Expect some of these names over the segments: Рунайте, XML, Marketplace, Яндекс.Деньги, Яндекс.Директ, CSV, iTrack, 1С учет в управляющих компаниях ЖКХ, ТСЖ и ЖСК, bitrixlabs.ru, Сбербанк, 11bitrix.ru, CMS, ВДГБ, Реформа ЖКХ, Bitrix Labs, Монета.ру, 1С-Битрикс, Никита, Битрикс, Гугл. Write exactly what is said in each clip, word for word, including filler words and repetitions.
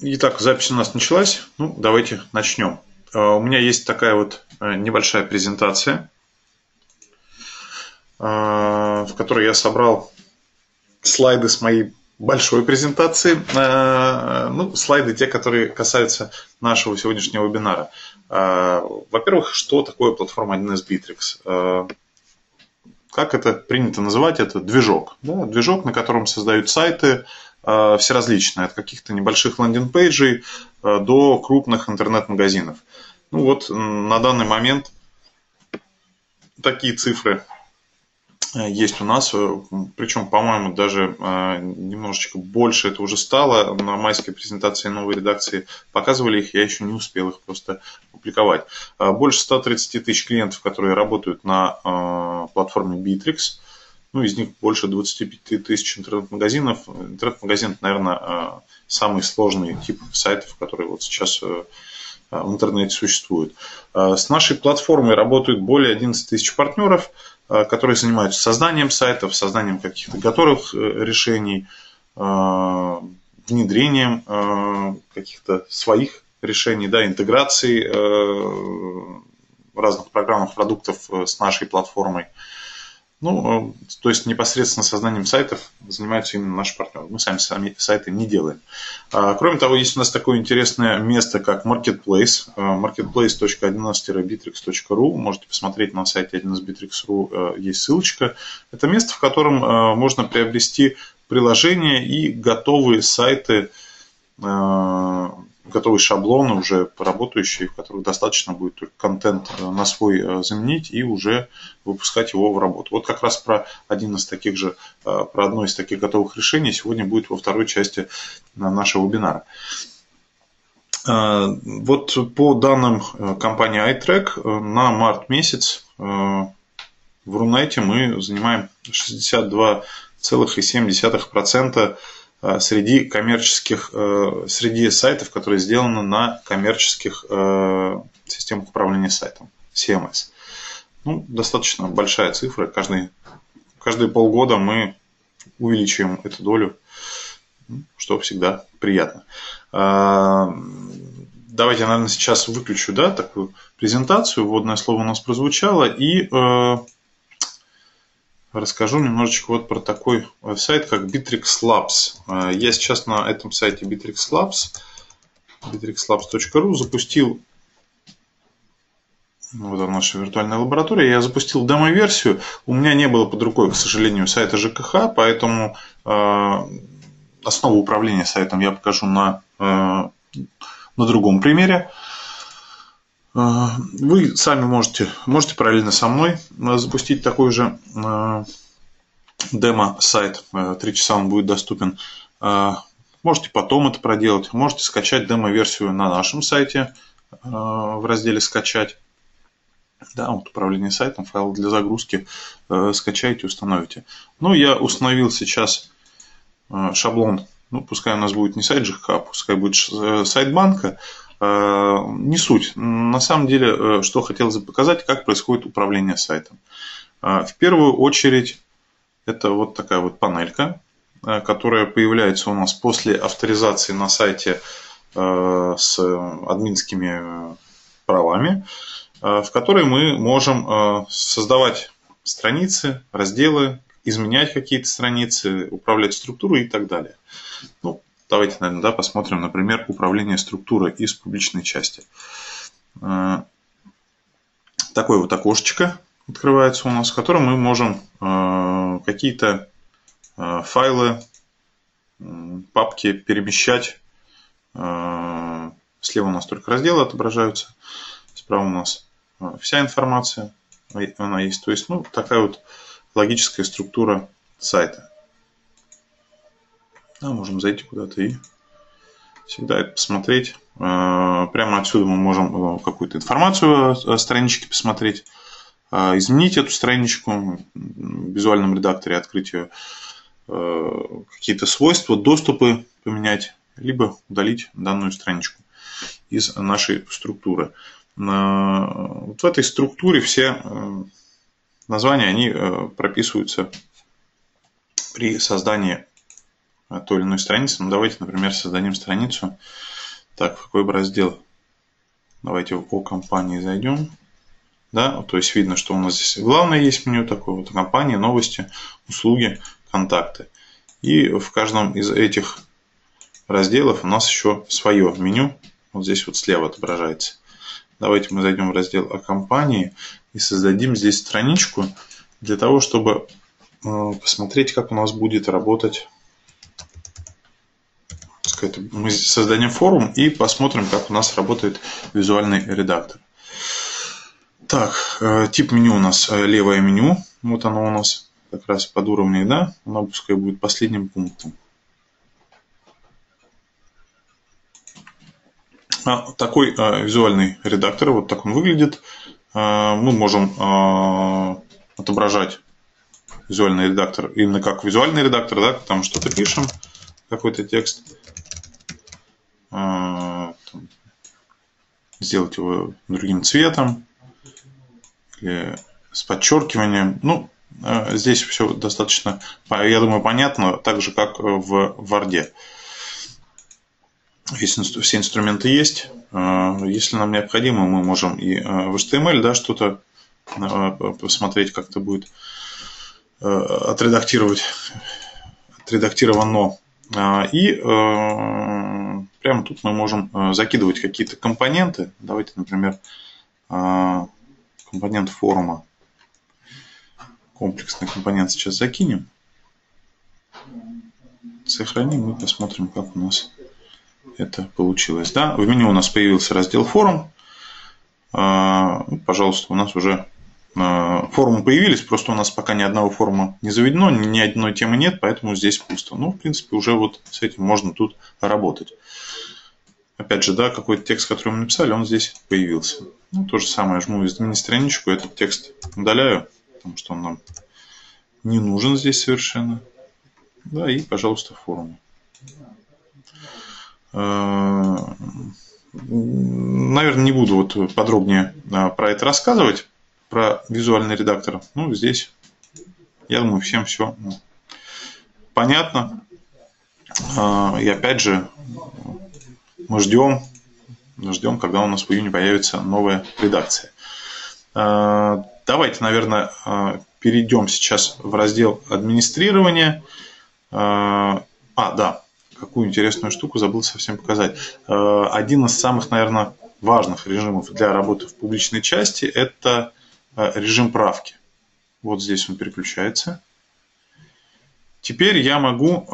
Итак, запись у нас началась. Ну, давайте начнем. У меня есть такая вот небольшая презентация, в которой я собрал слайды с моей большой презентации. Ну, слайды те, которые касаются нашего сегодняшнего вебинара. Во-первых, что такое платформа один эс битрикс? Как это принято называть? Это движок. Да? Движок, на котором создают сайты все различные, от каких-то небольших лендинг-пейджей до крупных интернет-магазинов. Ну вот на данный момент такие цифры есть у нас, причем, по-моему, даже немножечко больше это уже стало. На майской презентации новой редакции показывали их, я еще не успел их просто публиковать. Больше ста тридцати тысяч клиентов, которые работают на платформе Bitrix. Ну, из них больше двадцати пяти тысяч интернет-магазинов. Интернет-магазин, наверное, самый сложный тип сайтов, которые вот сейчас в интернете существуют. С нашей платформой работают более одиннадцати тысяч партнеров, которые занимаются созданием сайтов, созданием каких-то готовых решений, внедрением каких-то своих решений, да, интеграцией разных программных продуктов с нашей платформой. Ну, то есть непосредственно созданием сайтов занимаются именно наши партнеры. Мы сами, сами сайты не делаем. Кроме того, есть у нас такое интересное место, как Marketplace. маркетплейс точка один эс битрикс точка ру. Можете посмотреть на сайте один эс битрикс точка ру, есть ссылочка. Это место, в котором можно приобрести приложения и готовые сайты, готовые шаблоны, уже работающие, в которых достаточно будет только контент на свой заменить и уже выпускать его в работу. Вот как раз про один из таких же, про одно из таких готовых решений сегодня будет во второй части нашего вебинара. Вот по данным компании iTrack, на март месяц в Рунайте мы занимаем шестьдесят два целых семь десятых процента среди коммерческих, среди сайтов, которые сделаны на коммерческих системах управления сайтом, си эм эс. Ну, достаточно большая цифра. Каждые, каждые полгода мы увеличиваем эту долю, что всегда приятно. Давайте я, наверное, сейчас выключу, да, такую презентацию. Вводное слово у нас прозвучало. И расскажу немножечко вот про такой сайт, как Bitrix Labs. Я сейчас на этом сайте Bitrix Labs, битрикс лабс точка ру, запустил, вот она, наша виртуальная лаборатория, я запустил демо-версию. У меня не было под рукой, к сожалению, сайта ЖКХ, поэтому основу управления сайтом я покажу на, на другом примере. Вы сами можете, можете параллельно со мной запустить такой же демо-сайт. Три часа он будет доступен. Можете потом это проделать. Можете скачать демо-версию на нашем сайте в разделе «Скачать». Да, вот управление сайтом, файл для загрузки. Скачаете, установите. Ну, я установил сейчас шаблон. Ну, пускай у нас будет не сайт ЖКХ, пускай будет сайт банка. Не суть. На самом деле, что хотелось бы показать, как происходит управление сайтом. В первую очередь, это вот такая вот панелька, которая появляется у нас после авторизации на сайте с админскими правами, в которой мы можем создавать страницы, разделы, изменять какие-то страницы, управлять структурой и так далее. Ну, давайте, наверное, да, посмотрим, например, управление структурой из публичной части. Такое вот окошечко открывается у нас, в котором мы можем какие-то файлы, папки перемещать. Слева у нас только разделы отображаются, справа у нас вся информация, она есть. То есть, ну, такая вот логическая структура сайта. Да, можем зайти куда-то и всегда это посмотреть. Прямо отсюда мы можем какую-то информацию о страничке посмотреть, изменить эту страничку в визуальном редакторе, открыть ее, какие-то свойства, доступы поменять, либо удалить данную страничку из нашей структуры. Вот в этой структуре все названия, они прописываются при создании той или иной страницы. Ну, давайте, например, создадим страницу. Так, в какой бы раздел? Давайте по компании зайдем. Да, то есть видно, что у нас здесь главное есть меню, такое вот компания, новости, услуги, контакты. И в каждом из этих разделов у нас еще свое меню. Вот здесь вот слева отображается. Давайте мы зайдем в раздел о компании и создадим здесь страничку для того, чтобы посмотреть, как у нас будет работать. Мы создадим форум и посмотрим, как у нас работает визуальный редактор. Так, тип меню у нас левое меню. Вот оно у нас как раз под уровнем, да? Оно пускай будет последним пунктом. А, такой а, визуальный редактор, вот так он выглядит. А, мы можем а, отображать визуальный редактор именно как визуальный редактор, да, там что-то пишем, какой-то текст. А, там, сделать его другим цветом, или с подчеркиванием. Ну, а, здесь все достаточно, я думаю, понятно, так же, как в Word. Все инструменты есть. Если нам необходимо, мы можем и в эйч ти эм эль, да, что-то посмотреть, как это будет отредактировать, отредактировано. И прямо тут мы можем закидывать какие-то компоненты. Давайте, например, компонент форума. Комплексный компонент сейчас закинем. Сохраним и посмотрим, как у нас это получилось. Да? В меню у нас появился раздел форум. Пожалуйста, у нас уже форумы появились, просто у нас пока ни одного форума не заведено, ни одной темы нет, поэтому здесь пусто. Ну, в принципе, уже вот с этим можно тут работать. Опять же, да, какой-то текст, который мы написали, он здесь появился. Ну, то же самое, жму изменить страничку, этот текст удаляю, потому что он нам не нужен здесь совершенно. Да, и, пожалуйста, форумы. Наверное, не буду вот подробнее про это рассказывать, про визуальный редактор. Ну, здесь, я думаю, всем все понятно. И опять же, мы ждем, ждем, когда у нас в июне появится новая редакция. Давайте, наверное, перейдем сейчас в раздел администрирования. А, да. Какую интересную штуку забыл совсем показать. Один из самых, наверное, важных режимов для работы в публичной части — это режим правки. Вот здесь он переключается. Теперь я могу,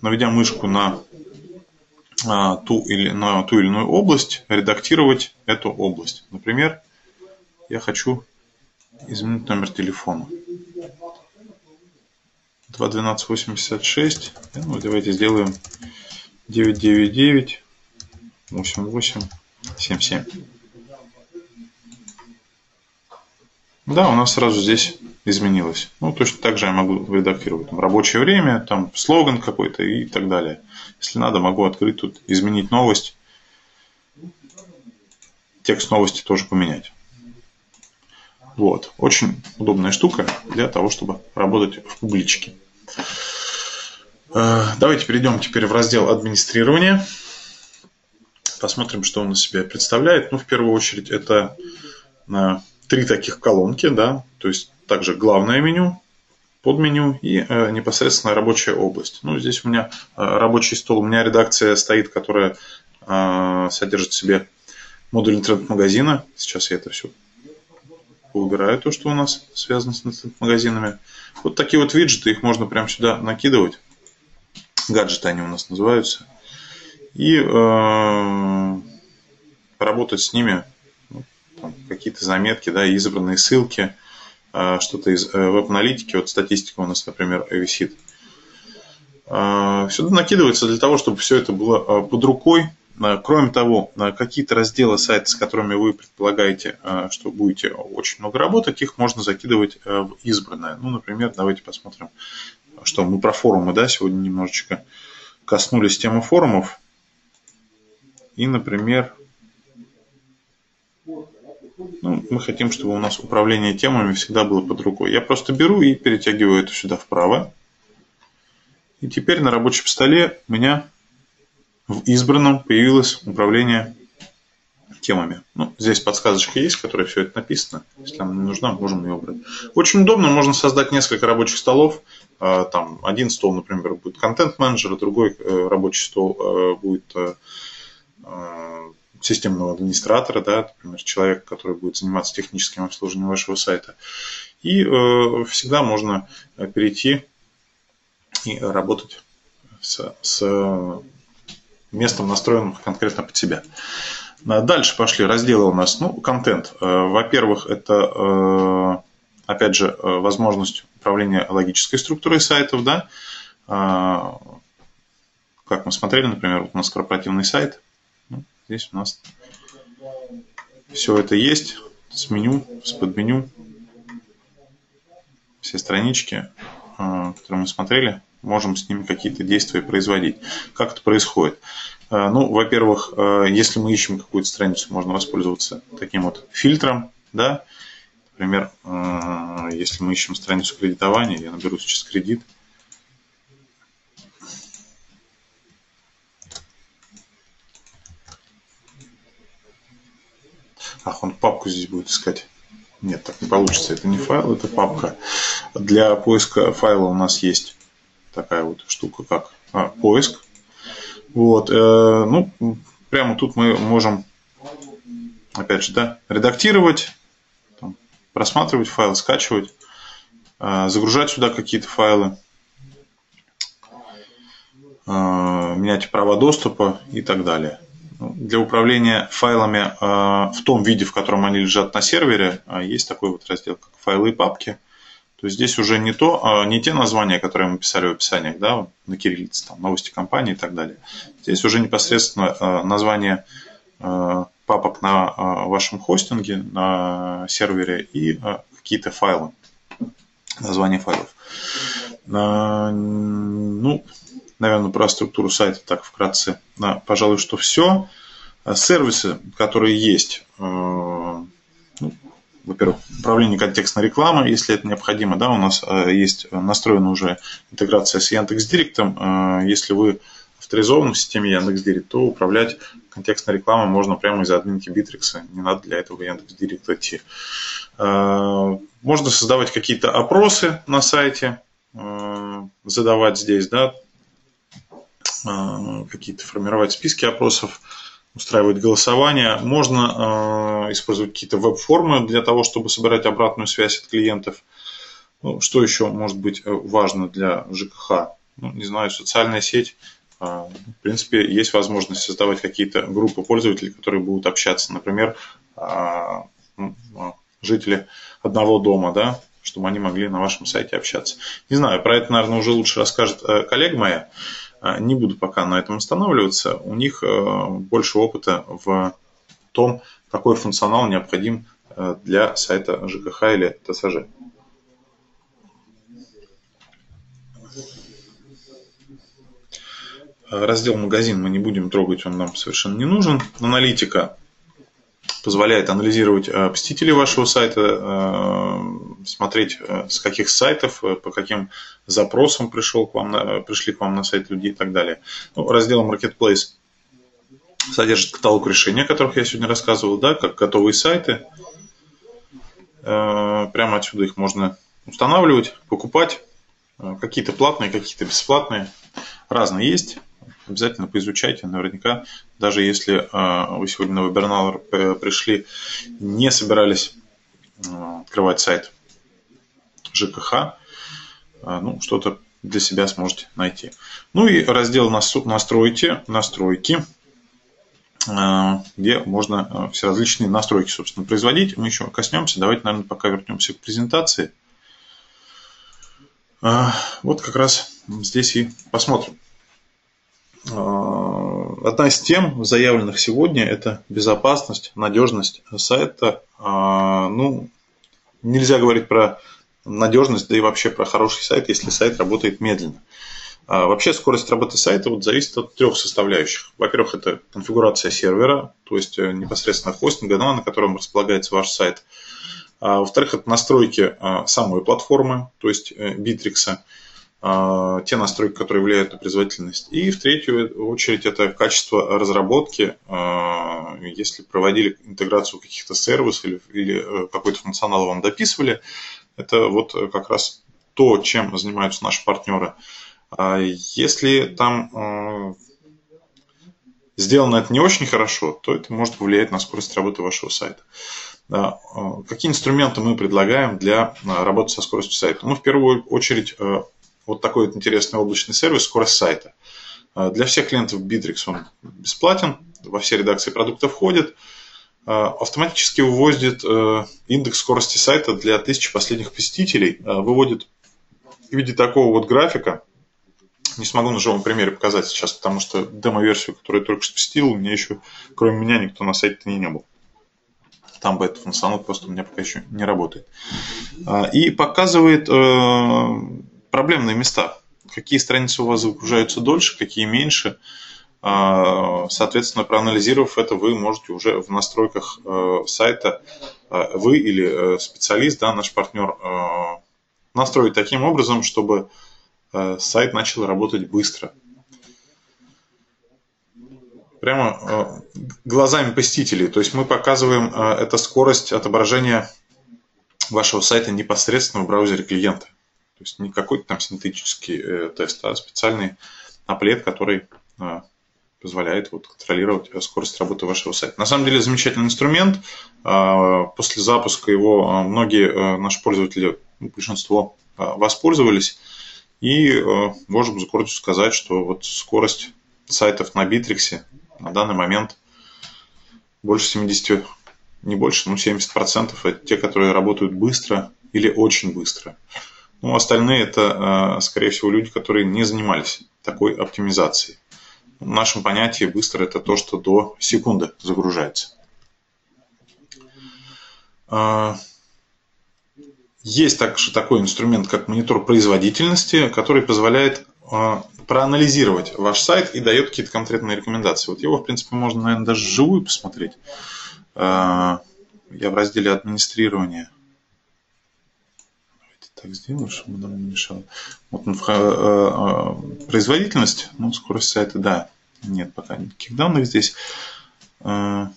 наведя мышку на ту или, на ту или иную область, редактировать эту область. Например, я хочу изменить номер телефона. два двенадцать восемьдесят шесть. Ну, давайте сделаем девять девять девять восемь восемь семь семь. Да, у нас сразу здесь изменилось. Ну, точно так же я могу редактировать. Там, рабочее время, там слоган какой-то и так далее. Если надо, могу открыть тут, изменить новость. Текст новости тоже поменять. Вот. Очень удобная штука для того, чтобы работать в публичке. Давайте перейдем теперь в раздел администрирования. Посмотрим, что он из себя представляет. Ну, в первую очередь, это три таких колонки, да, то есть также главное меню, подменю и непосредственно рабочая область. Ну, здесь у меня рабочий стол, у меня редакция стоит, которая содержит в себе модуль интернет-магазина. Сейчас я это все убираю, то, что у нас связано с магазинами. Вот такие вот виджеты, их можно прямо сюда накидывать. Гаджеты они у нас называются. И э, работать с ними. Ну, какие-то заметки, да, избранные ссылки, э, что-то из э, веб-аналитики. Вот статистика у нас, например, висит. Э, сюда накидывается для того, чтобы все это было э, под рукой. Кроме того, какие-то разделы сайта, с которыми вы предполагаете, что будете очень много работать, их можно закидывать в избранное. Ну, например, давайте посмотрим, что мы про форумы, да, сегодня немножечко коснулись темы форумов. И, например, ну, мы хотим, чтобы у нас управление темами всегда было под рукой. Я просто беру и перетягиваю это сюда вправо. И теперь на рабочем столе у меня в избранном появилось управление темами. Ну, здесь подсказочка есть, в которой все это написано. Если нам не нужна, можем ее убрать. Очень удобно, можно создать несколько рабочих столов. Там один стол, например, будет контент-менеджер, другой рабочий стол будет системного администратора, да, например, человек, который будет заниматься техническим обслуживанием вашего сайта. И всегда можно перейти и работать с, с местом, настроенным конкретно под себя. Дальше пошли разделы у нас. Ну, контент. Во-первых, это, опять же, возможность управления логической структурой сайтов. Да? Как мы смотрели, например, вот у нас корпоративный сайт. Здесь у нас все это есть. С меню, с подменю. Все странички, которые мы смотрели, можем с ними какие-то действия производить. Как это происходит? Ну, во-первых, если мы ищем какую-то страницу, можно воспользоваться таким вот фильтром, да? Например, если мы ищем страницу кредитования, я наберу сейчас кредит. Ах, он папку здесь будет искать. Нет, так не получится. Это не файл, это папка. Для поиска файла у нас есть такая вот штука, как а, поиск. Вот, э, ну, прямо тут мы можем, опять же, да, редактировать, там, просматривать файл, скачивать, э, загружать сюда какие-то файлы, э, менять права доступа и так далее. Для управления файлами э, в том виде, в котором они лежат на сервере, есть такой вот раздел, как файлы и папки. То есть здесь уже не, то, не те названия, которые мы писали в описании, да, на кириллице, там, новости компании и так далее. Здесь уже непосредственно название папок на вашем хостинге, на сервере и какие-то файлы, название файлов. Ну, наверное, про структуру сайта так вкратце. Да, пожалуй, что все. Сервисы, которые есть... Во-первых, управление контекстной рекламой, если это необходимо. Да, у нас есть настроена уже интеграция с Яндекс.Директом. Если вы авторизованы в системе Яндекс.Директ, то управлять контекстной рекламой можно прямо из админки Битрикса. Не надо для этого Яндекс.Директ идти. Можно создавать какие-то опросы на сайте, задавать здесь, да, какие-то формировать списки опросов, устраивать голосование. Можно э, использовать какие-то веб-формы для того, чтобы собирать обратную связь от клиентов. Ну, что еще может быть важно для ЖКХ? Ну, не знаю, социальная сеть. Э, в принципе, есть возможность создавать какие-то группы пользователей, которые будут общаться. Например, э, жители одного дома, да, чтобы они могли на вашем сайте общаться. Не знаю, про это, наверное, уже лучше расскажет э, коллега моя. Не буду пока на этом останавливаться. У них больше опыта в том, какой функционал необходим для сайта ЖКХ или ТСЖ. Раздел «Магазин» мы не будем трогать, он нам совершенно не нужен. Аналитика позволяет анализировать посетителей вашего сайта, смотреть, с каких сайтов, по каким запросам пришел к вам на, пришли к вам на сайт людей и так далее. Ну, раздел Marketplace содержит каталог решений, о которых я сегодня рассказывал, да, как готовые сайты. Прямо отсюда их можно устанавливать, покупать. Какие-то платные, какие-то бесплатные. Разные есть. Обязательно поизучайте. Наверняка, даже если вы сегодня на вебинар пришли, не собирались открывать сайт ЖКХ, ну, что-то для себя сможете найти. Ну и раздел «Настройки», настройки, где можно все различные настройки, собственно, производить. Мы еще коснемся. Давайте, наверное, пока вернемся к презентации. Вот как раз здесь и посмотрим. Одна из тем, заявленных сегодня, это безопасность, надежность сайта. Ну, нельзя говорить про надежность, да и вообще про хороший сайт, если сайт работает медленно. Вообще скорость работы сайта вот зависит от трех составляющих. Во-первых, это конфигурация сервера, то есть непосредственно хостинга, на котором располагается ваш сайт. Во-вторых, это настройки самой платформы, то есть Битрикса. те настройки, которые влияют на производительность. И в третью очередь это качество разработки. Если проводили интеграцию каких-то сервисов или, или какой-то функционал вам дописывали, это вот как раз то, чем занимаются наши партнеры. Если там сделано это не очень хорошо, то это может повлиять на скорость работы вашего сайта. Какие инструменты мы предлагаем для работы со скоростью сайта? Ну, в первую очередь, вот такой вот интересный облачный сервис «Скорость сайта». Для всех клиентов Bitrix он бесплатен, во все редакции продукта входит. Автоматически выводит индекс скорости сайта для тысячи последних посетителей, выводит в виде такого вот графика. Не смогу на живом примере показать сейчас, потому что демо-версию, которую я только что посетил, у меня еще, кроме меня, никто на сайте не был. Там бы этот функционал просто у меня пока еще не работает. И показывает проблемные места. Какие страницы у вас загружаются дольше, какие меньше. Соответственно, проанализировав это, вы можете уже в настройках сайта, вы или специалист, да, наш партнер, настроить таким образом, чтобы сайт начал работать быстро. Прямо глазами посетителей. То есть мы показываем эту скорость отображения вашего сайта непосредственно в браузере клиента. То есть не какой-то там синтетический тест, а специальный аплет, который позволяет вот контролировать скорость работы вашего сайта. На самом деле замечательный инструмент. После запуска его многие наши пользователи, большинство, воспользовались. И можем с гордостью сказать, что вот скорость сайтов на Битриксе на данный момент больше семидесяти процентов, не больше, но семьдесят процентов это те, которые работают быстро или очень быстро. Ну, остальные это, скорее всего, люди, которые не занимались такой оптимизацией. В нашем понятии быстро это то, что до секунды загружается. Есть также такой инструмент, как монитор производительности, который позволяет проанализировать ваш сайт и дает какие-то конкретные рекомендации. Вот его, в принципе, можно, наверное, даже вживую посмотреть. Я в разделе администрирования. Давайте так сделаю, чтобы нам не мешало. Вот производительность, ну, скорость сайта, да, нет пока никаких данных здесь. Вот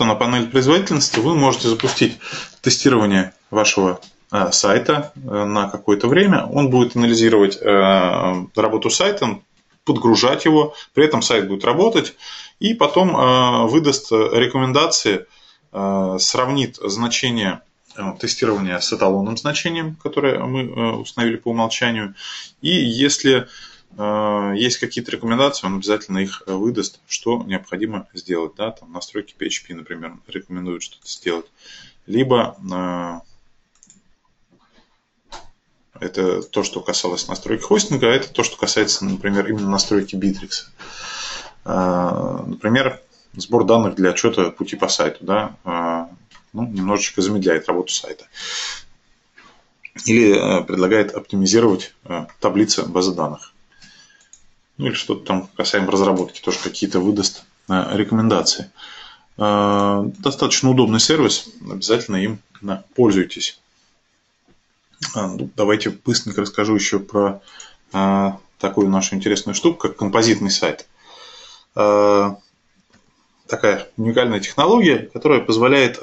она, панель производительности. Вы можете запустить тестирование вашего э, сайта э, на какое-то время. Он будет анализировать э, работу сайта, подгружать его. При этом сайт будет работать. И потом э, выдаст рекомендации, э, сравнит значение э, тестирования с эталонным значением, которое мы э, установили по умолчанию. И если есть какие-то рекомендации, он обязательно их выдаст, что необходимо сделать. Да? Там настройки пэ хэ пэ, например, рекомендуют что-то сделать. Либо это то, что касалось настройки хостинга, а это то, что касается, например, именно настройки Битрикса. Например, сбор данных для отчета пути по сайту, да? Ну, немножечко замедляет работу сайта. Или предлагает оптимизировать таблицы базы данных. Ну или что-то там касаемо разработки, тоже какие-то выдаст рекомендации. Достаточно удобный сервис, обязательно им пользуйтесь. Давайте быстренько расскажу еще про такую нашу интересную штуку, как композитный сайт. Такая уникальная технология, которая позволяет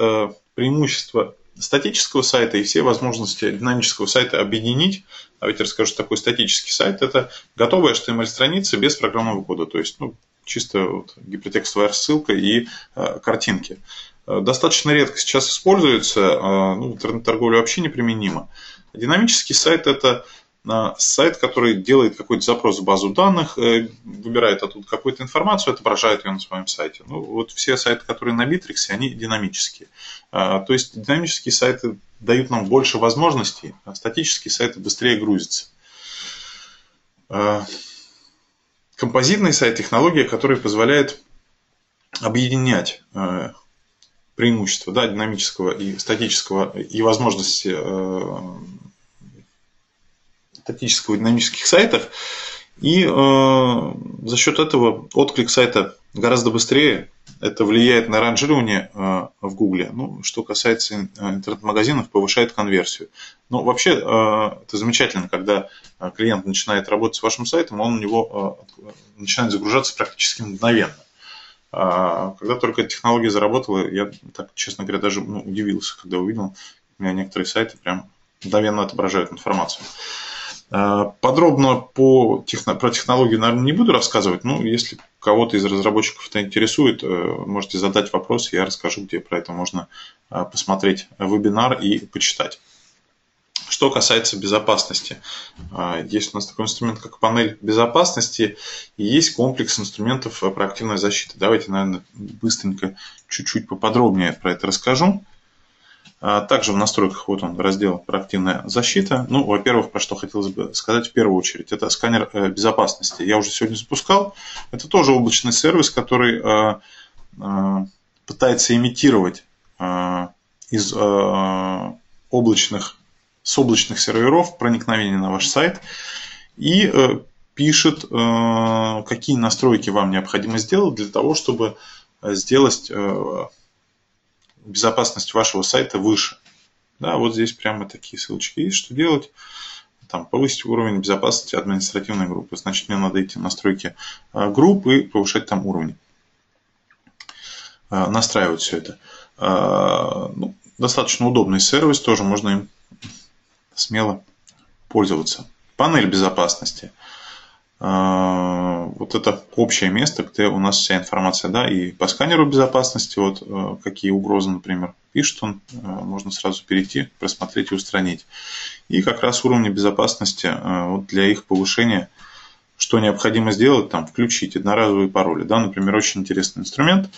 преимущество статического сайта и все возможности динамического сайта объединить. Давайте расскажу, что такой статический сайт. Это готовая эйч ти эм эль-страница без программного кода. То есть ну, чисто вот гипертекстовая рассылка и э, картинки. Достаточно редко сейчас используется. Э, ну, интернет-торговля вообще неприменима. Динамический сайт – это э, сайт, который делает какой-то запрос в базу данных, э, выбирает оттуда какую-то информацию, отображает ее на своем сайте. Ну, вот все сайты, которые на Битриксе, они динамические. То есть динамические сайты дают нам больше возможностей, а статические сайты быстрее грузятся. Композитный сайт – технология, которая позволяет объединять преимущества, да, динамического и статического и возможности статического и динамических сайтов. И за счет этого отклик сайта гораздо быстрее, это влияет на ранжирование в Гугле. Ну, что касается интернет-магазинов, повышает конверсию. Но вообще это замечательно, когда клиент начинает работать с вашим сайтом, он у него начинает загружаться практически мгновенно. Когда только эта технология заработала, я, так, честно говоря, даже ну, удивился, когда увидел, у меня некоторые сайты прям мгновенно отображают информацию. Подробно по техно... про технологию, наверное, не буду рассказывать, но если кого-то из разработчиков это интересует, можете задать вопрос, я расскажу, где про это можно посмотреть вебинар и почитать. Что касается безопасности, есть у нас такой инструмент, как панель безопасности, и есть комплекс инструментов проактивной защиты. Давайте, наверное, быстренько чуть-чуть поподробнее про это расскажу. Также в настройках вот он, раздел «Проактивная защита». Ну, во-первых, про что хотелось бы сказать в первую очередь, это сканер безопасности. Я уже сегодня запускал. Это тоже облачный сервис, который пытается имитировать из облачных, с облачных серверов проникновение на ваш сайт и пишет, какие настройки вам необходимо сделать для того, чтобы сделать безопасность вашего сайта выше. Да, вот здесь прямо такие ссылочки есть, что делать. Там повысить уровень безопасности административной группы. Значит, мне надо идти в настройки группы и повышать там уровень. Настраивать все это. Ну, достаточно удобный сервис, тоже можно им смело пользоваться. Панель безопасности. Вот это общее место, где у нас вся информация, да, и по сканеру безопасности, вот какие угрозы, например, пишет он, можно сразу перейти, просмотреть и устранить. И как раз уровни безопасности, вот для их повышения, что необходимо сделать, там, включить одноразовые пароли, да, например, очень интересный инструмент,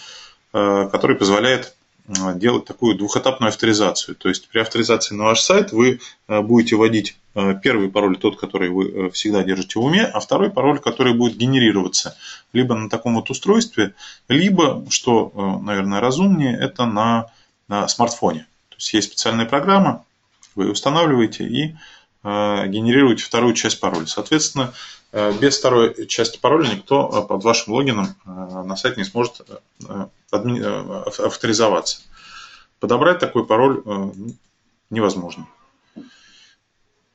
который позволяет делать такую двухэтапную авторизацию. То есть при авторизации на ваш сайт вы будете вводить первый пароль, тот, который вы всегда держите в уме, а второй пароль, который будет генерироваться либо на таком вот устройстве, либо, что, наверное, разумнее, это на, на смартфоне. То есть есть специальная программа, вы ее устанавливаете и э, генерируете вторую часть пароля. Соответственно, э, без второй части пароля никто под вашим логином э, на сайт не сможет э, адми... авторизоваться. Подобрать такой пароль э, невозможно.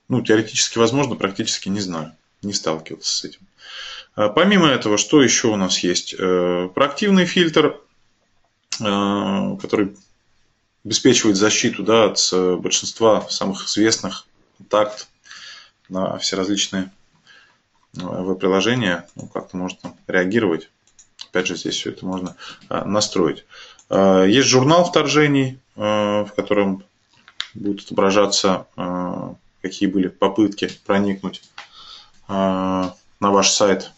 Ну, теоретически возможно, практически не знаю, не сталкивался с этим. Помимо этого, что еще у нас есть? Проактивный фильтр, который обеспечивает защиту, да, от большинства самых известных атак на все различные веб-приложения. Ну, как-то может там реагировать. Опять же, здесь все это можно настроить. Есть журнал вторжений, в котором будут отображаться какие были попытки проникнуть э, на ваш сайт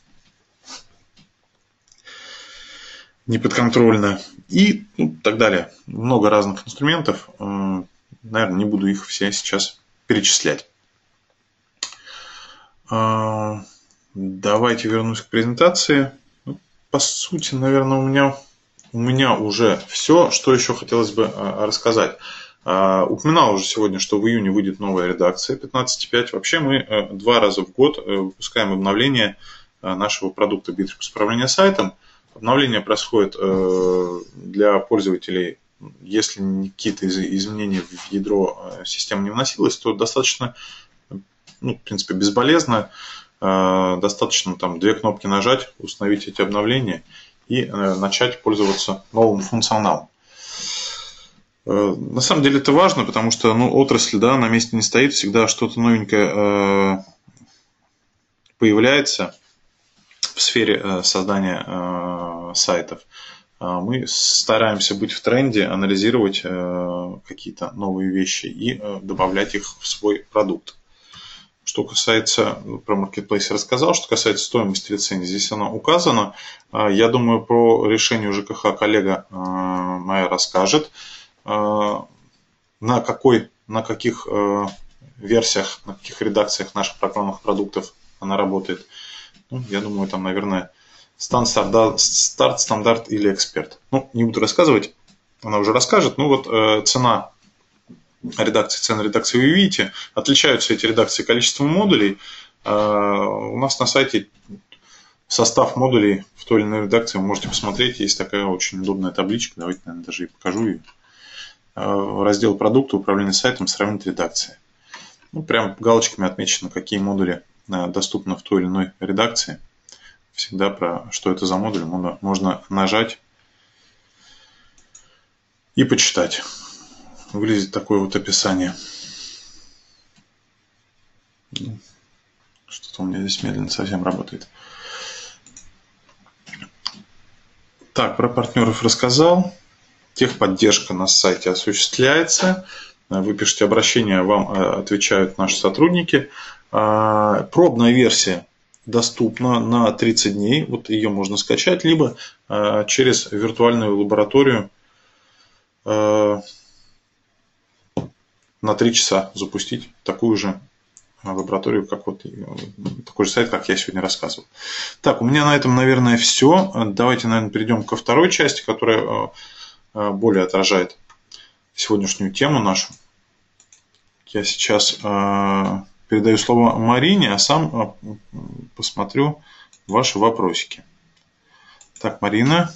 неподконтрольно и ну, так далее. Много разных инструментов. Э, наверное, не буду их все сейчас перечислять. Э, давайте вернусь к презентации. По сути, наверное, у меня, у меня уже все, что еще хотелось бы э, рассказать. Упоминал уже сегодня, что в июне выйдет новая редакция пятнадцать точка пять. Вообще мы два раза в год выпускаем обновление нашего продукта Bitrix управления сайтом. Обновление происходит для пользователей, если какие-то изменения в ядро системы не вносилось, то достаточно, ну, в принципе, безболезненно. Достаточно там две кнопки нажать, установить эти обновления и начать пользоваться новым функционалом. На самом деле это важно, потому что ну, отрасль, да, на месте не стоит, всегда что-то новенькое появляется в сфере создания сайтов. Мы стараемся быть в тренде, анализировать какие-то новые вещи и добавлять их в свой продукт. Что касается, про Marketplace рассказал, что касается стоимости лицензии, здесь она указана. Я думаю, про решение ЖКХ коллега моя расскажет. На, какой, на каких версиях, на каких редакциях наших программных продуктов она работает. Ну, я думаю, там, наверное, старт, старт, стандарт или эксперт. Ну, не буду рассказывать, она уже расскажет. Ну, вот цена редакции, цены редакции вы видите. Отличаются эти редакции количеством модулей. У нас на сайте состав модулей в той или иной редакции вы можете посмотреть. Есть такая очень удобная табличка. Давайте, наверное, даже и покажу ее. Раздел продукта, управление сайтом, сравнить редакции. Ну, прямо галочками отмечено, какие модули доступны в той или иной редакции. Всегда про что это за модуль можно нажать и почитать. Выглядит такое вот описание. Что-то у меня здесь медленно совсем работает. Так, про партнеров рассказал. Техподдержка на сайте осуществляется. Вы пишете обращение, вам отвечают наши сотрудники. Пробная версия доступна на тридцать дней. Вот ее можно скачать, либо через виртуальную лабораторию на три часа запустить такую же лабораторию, как вот такой же сайт, как я сегодня рассказывал. Так, у меня на этом, наверное, все. Давайте, наверное, перейдем ко второй части, которая более отражает сегодняшнюю тему нашу. Я сейчас передаю слово Марине, а сам посмотрю ваши вопросики. Так, Марина.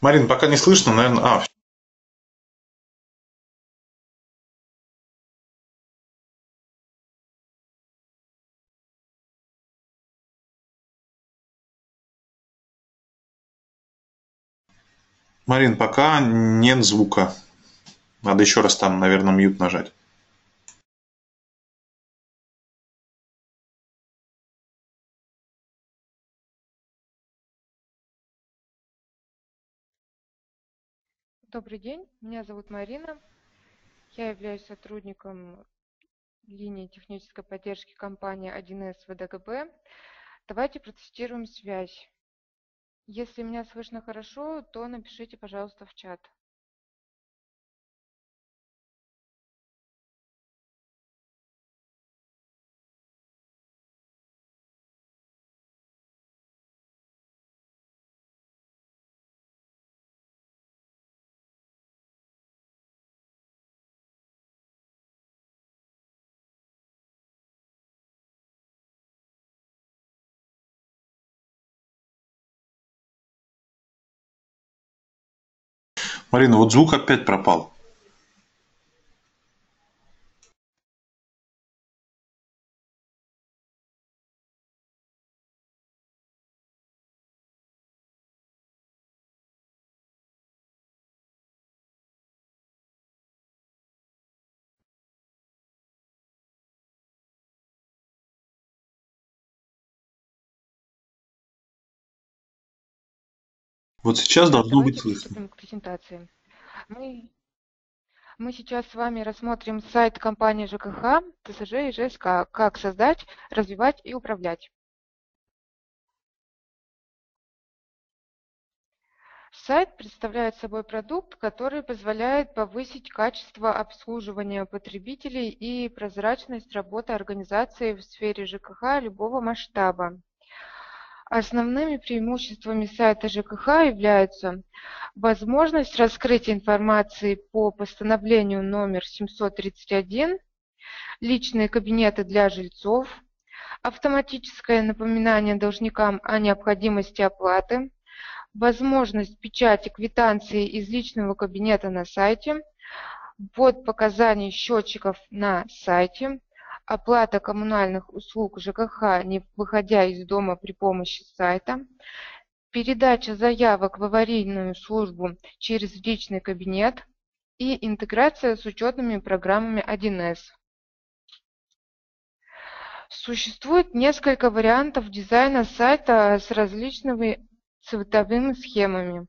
Марин, пока не слышно, наверное... А, Марин, пока нет звука. Надо еще раз там, наверное, мьют нажать. Добрый день, меня зовут Марина. Я являюсь сотрудником линии технической поддержки компании один эс вэ дэ гэ бэ. Давайте протестируем связь. Если меня слышно хорошо, то напишите, пожалуйста, в чат. Марина, вот звук опять пропал. Вот сейчас должно быть слышно. Мы, мы сейчас с вами рассмотрим сайт компании жэ ка ха, тэ эс жэ и жэ эс ка. Как создать, развивать и управлять. Сайт представляет собой продукт, который позволяет повысить качество обслуживания потребителей и прозрачность работы организации в сфере жэ ка ха любого масштаба. Основными преимуществами сайта жэ ка ха являются возможность раскрытия информации по постановлению номер семьсот тридцать один, личные кабинеты для жильцов, автоматическое напоминание должникам о необходимости оплаты, возможность печати квитанции из личного кабинета на сайте, ввод показаний счетчиков на сайте, оплата коммунальных услуг жэ ка ха, не выходя из дома при помощи сайта, передача заявок в аварийную службу через личный кабинет и интеграция с учетными программами один эс. Существует несколько вариантов дизайна сайта с различными цветовыми схемами.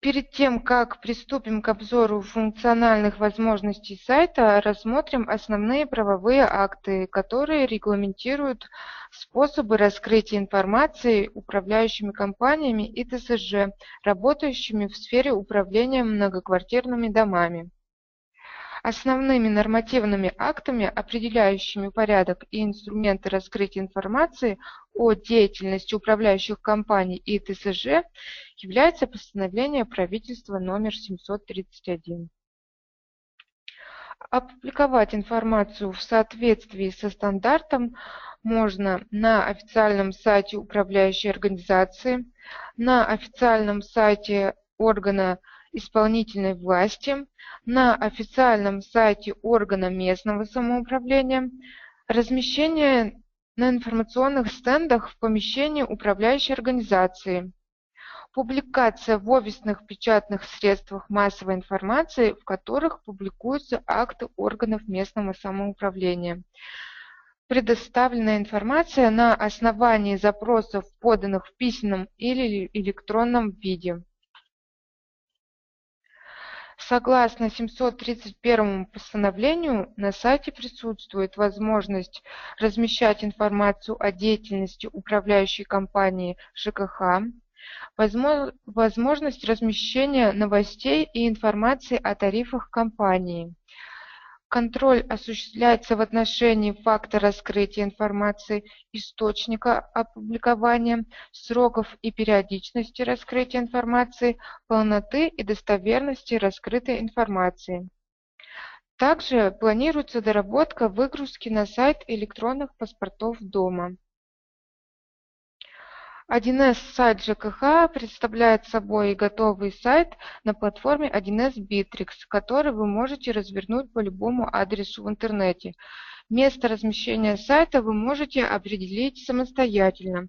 Перед тем, как приступим к обзору функциональных возможностей сайта, рассмотрим основные правовые акты, которые регламентируют способы раскрытия информации управляющими компаниями и тэ эс жэ, работающими в сфере управления многоквартирными домами. Основными нормативными актами, определяющими порядок и инструменты раскрытия информации о деятельности управляющих компаний и ТСЖ, является постановление правительства номер семьсот тридцать один. Опубликовать информацию в соответствии со стандартом можно на официальном сайте управляющей организации, на официальном сайте органа исполнительной власти, на официальном сайте органа местного самоуправления, размещение на информационных стендах в помещении управляющей организации, публикация в офисных печатных средствах массовой информации, в которых публикуются акты органов местного самоуправления. Предоставленная информация на основании запросов, поданных в письменном или электронном виде. Согласно семьсот тридцать первому постановлению, на сайте присутствует возможность размещать информацию о деятельности управляющей компании ЖКХ, возможность размещения новостей и информации о тарифах компании. Контроль осуществляется в отношении факта раскрытия информации, источника опубликования, сроков и периодичности раскрытия информации, полноты и достоверности раскрытой информации. Также планируется доработка выгрузки на сайт электронных паспортов дома. один эс-сайт ЖКХ представляет собой готовый сайт на платформе один эс битрикс, который вы можете развернуть по любому адресу в интернете. Место размещения сайта вы можете определить самостоятельно,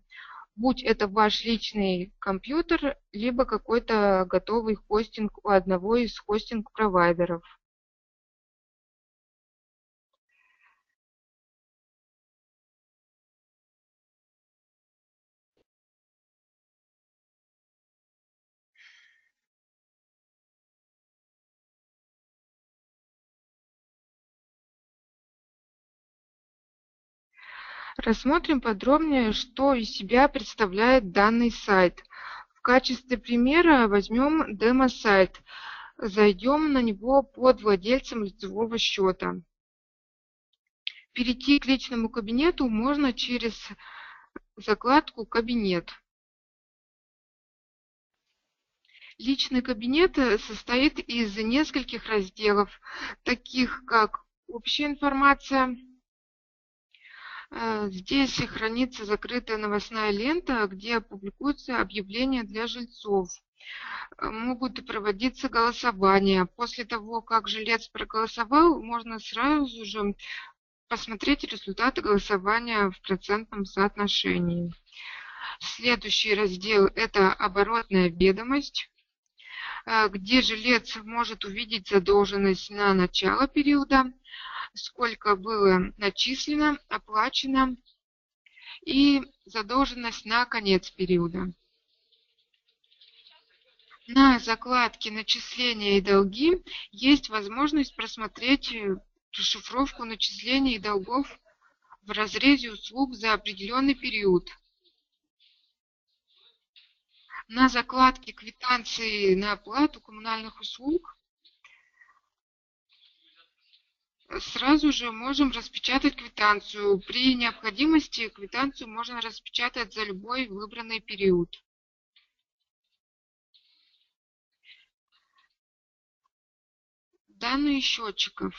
будь это ваш личный компьютер, либо какой-то готовый хостинг у одного из хостинг-провайдеров. Рассмотрим подробнее, что из себя представляет данный сайт. В качестве примера возьмем демо-сайт. Зайдем на него под владельцем лицевого счета. Перейти к личному кабинету можно через закладку «Кабинет». Личный кабинет состоит из нескольких разделов, таких как «Общая информация». Здесь хранится закрытая новостная лента, где публикуются объявления для жильцов. Могут проводиться голосования. После того, как жилец проголосовал, можно сразу же посмотреть результаты голосования в процентном соотношении. Следующий раздел – это оборотная ведомость, где жилец может увидеть задолженность на начало периода, сколько было начислено, оплачено и задолженность на конец периода. На закладке «Начисления и долги» есть возможность просмотреть расшифровку начислений и долгов в разрезе услуг за определенный период. На закладке «Квитанции на оплату коммунальных услуг» сразу же можем распечатать квитанцию. При необходимости квитанцию можно распечатать за любой выбранный период. Данные счетчиков.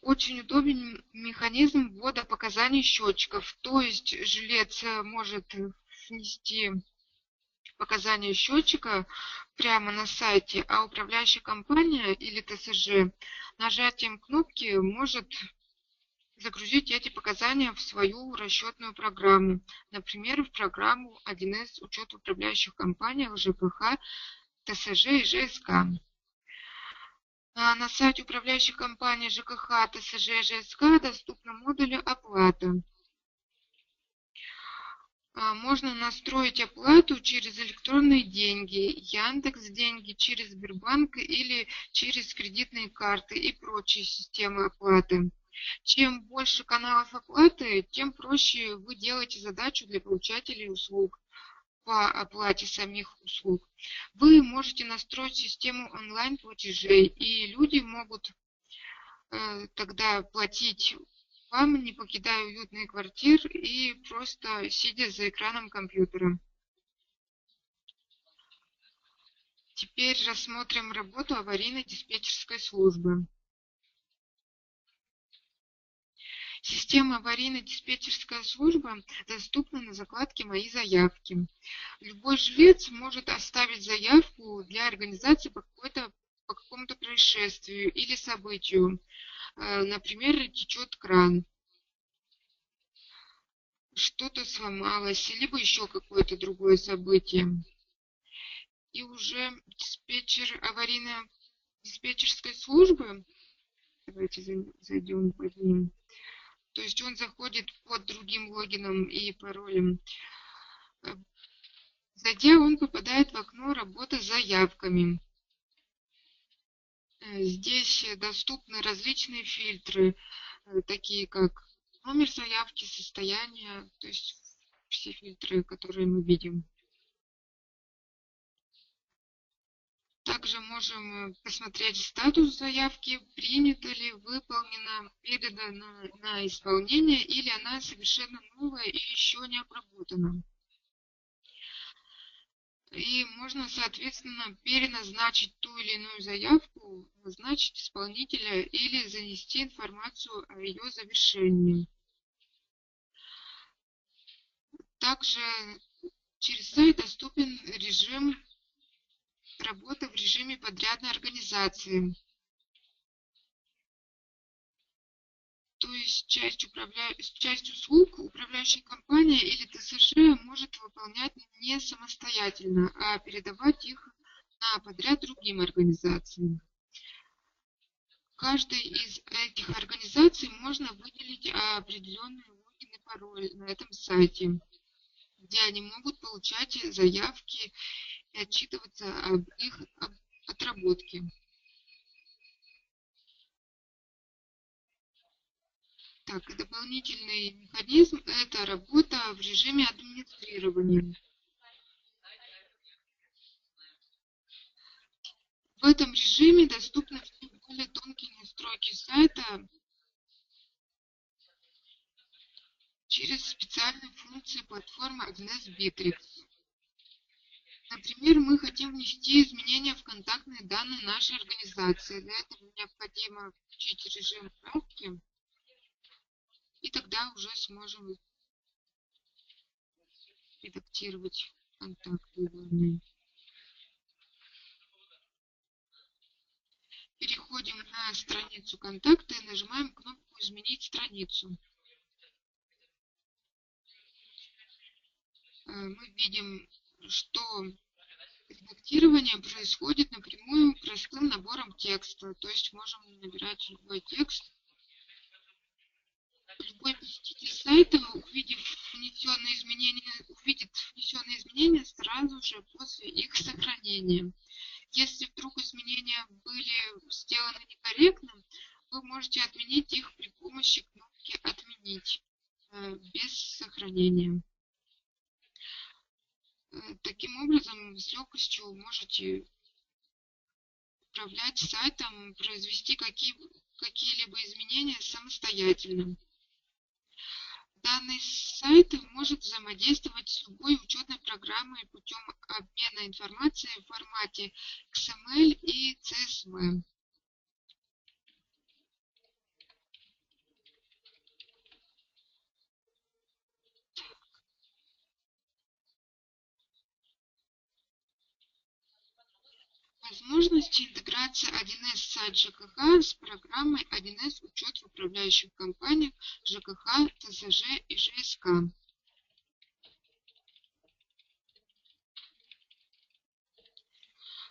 Очень удобен механизм ввода показаний счетчиков. То есть жилец может внести показания счетчика прямо на сайте, а управляющая компания или ТСЖ нажатием кнопки может загрузить эти показания в свою расчетную программу, например, в программу один эс учет в управляющих компаниях ЖКХ, ТСЖ и ЖСК. На сайте управляющих компаний ЖКХ, ТСЖ и ЖСК доступны модули оплаты. Можно настроить оплату через электронные деньги, Яндекс.Деньги, через Сбербанк или через кредитные карты и прочие системы оплаты. Чем больше каналов оплаты, тем проще вы делаете задачу для получателей услуг по оплате самих услуг. Вы можете настроить систему онлайн-платежей, и люди могут тогда платить вам, не покидая уютный квартир и просто сидя за экраном компьютера. Теперь рассмотрим работу аварийно-диспетчерской службы. Система аварийно-диспетчерская служба доступна на закладке «Мои заявки». Любой жилец может оставить заявку для организации по какой-то по какому-то происшествию или событию. Например, течет кран, что-то сломалось, либо еще какое-то другое событие. И уже диспетчер аварийно-диспетчерской службы, давайте зайдем под ним, то есть он заходит под другим логином и паролем. Зайдя, он попадает в окно «Работа с заявками». Здесь доступны различные фильтры, такие как номер заявки, состояние, то есть все фильтры, которые мы видим. Также можем посмотреть статус заявки, принято ли, выполнено, передано на исполнение или она совершенно новая и еще не обработана. И можно, соответственно, переназначить ту или иную заявку, назначить исполнителя или занести информацию о ее завершении. Также через сайт доступен режим работы в режиме подрядной организации. То есть часть, управля... часть услуг управляющей компании или ТСЖ может выполнять не самостоятельно, а передавать их на подряд другим организациям. Каждой из этих организаций можно выделить определенные логины и пароли на этом сайте, где они могут получать заявки и отчитываться об их отработке. Так, и дополнительный механизм – это работа в режиме администрирования. В этом режиме доступны все более тонкие настройки сайта через специальные функции платформы один эс битрикс. Например, мы хотим внести изменения в контактные данные нашей организации. Для этого необходимо включить режим правки. И тогда уже сможем редактировать контактные данные. Переходим на страницу контакта и нажимаем кнопку «Изменить страницу». Мы видим, что редактирование происходит напрямую простым набором текста. То есть можем набирать любой текст. Любой посетитель сайта, увидев внесенные изменения, увидит внесенные изменения сразу же после их сохранения. Если вдруг изменения были сделаны некорректно, вы можете отменить их при помощи кнопки «Отменить» без сохранения. Таким образом, с легкостью можете управлять сайтом, произвести какие-либо изменения самостоятельно. Данный сайт может взаимодействовать с любой учетной программой путем обмена информацией в формате икс эм эль и си эс ви. Возможности интеграции один эс сайт ЖКХ с программой один эс учет в управляющих компаниях ЖКХ, ТСЖ и ЖСК.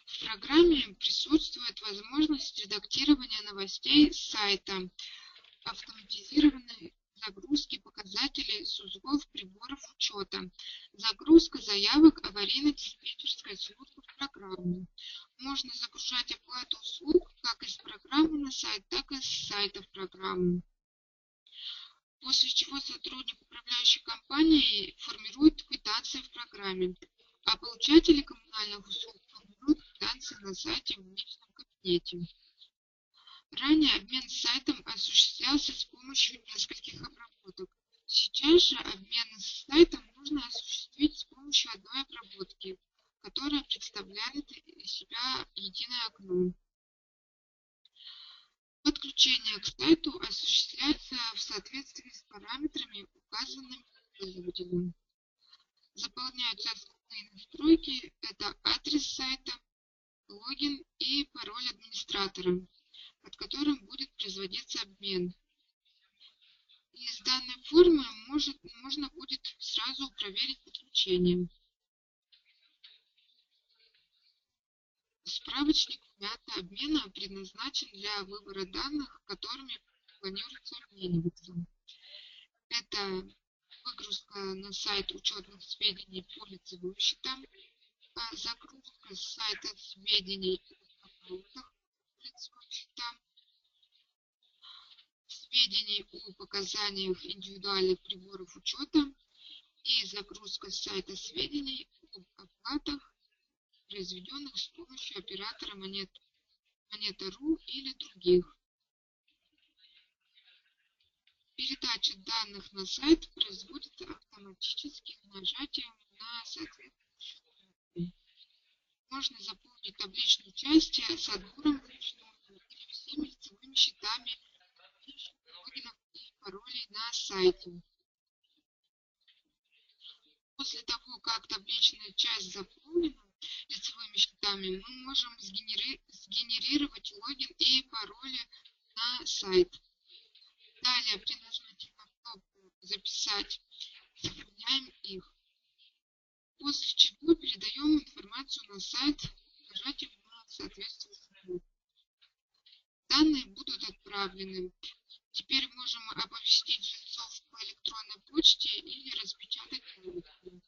В программе присутствует возможность редактирования новостей с сайта, автоматизированной загрузки показателей с узлов приборов учета, загрузка заявок аварийно-диспетчерской службы в программу. Можно загружать оплату услуг как из программы на сайт, так и с сайта в программу. После чего сотрудник управляющей компании формирует квитанции в программе, а получатели коммунальных услуг формируют квитанции на сайте в личном кабинете. Ранее обмен сайтом осуществлялся с помощью нескольких обработок. Сейчас же обмен сайтом нужно осуществить с помощью одной обработки, которая представляет из себя единое окно. Подключение к сайту осуществляется в соответствии с параметрами, указанными пользователем. Заполняются основные настройки, это адрес сайта, логин и пароль администратора, под которым будет производиться обмен. Из данной формы может, можно будет сразу проверить подключение. Справочник варианта обмена предназначен для выбора данных, которыми планируется обмениваться. Это выгрузка на сайт учетных сведений по лицевым счетам, загрузка с сайта сведений о продуктах по лицевым счетам, сведений о показаниях индивидуальных приборов учета и загрузка с сайта сведений об оплатах, произведенных с помощью оператора Монета.ру или других. Передача данных на сайт производится автоматически нажатием на соответствующую кнопку. Можно заполнить табличную часть с отбором вручную или всеми лицевыми счетами, логинов и паролей на сайте. После того, как табличная часть заполнена лицевыми счетами, мы можем сгенери... сгенерировать логин и пароли на сайт. Далее при нажатии на кнопку «Записать» сохраняем их. После чего передаем информацию на сайт нажатием на соответствующую кнопку. Данные будут отправлены. Теперь можем оповестить жильцов по электронной почте или распечатать кнопку.